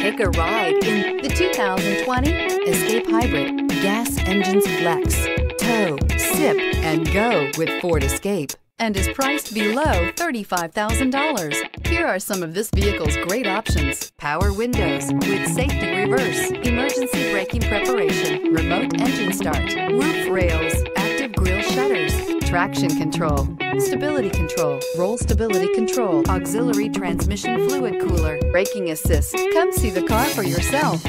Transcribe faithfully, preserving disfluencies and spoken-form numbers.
Take a ride in the two thousand twenty Escape Hybrid. Gas engines flex, tow, sip, and go with Ford Escape, and is priced below thirty-five thousand dollars. Here are some of this vehicle's great options: power windows with safety reverse, emergency braking preparation, remote engine start, roof rails, active grille shutters, traction control, stability control, roll stability control, auxiliary transmission fluid cooler, braking assist. Come see the car for yourself.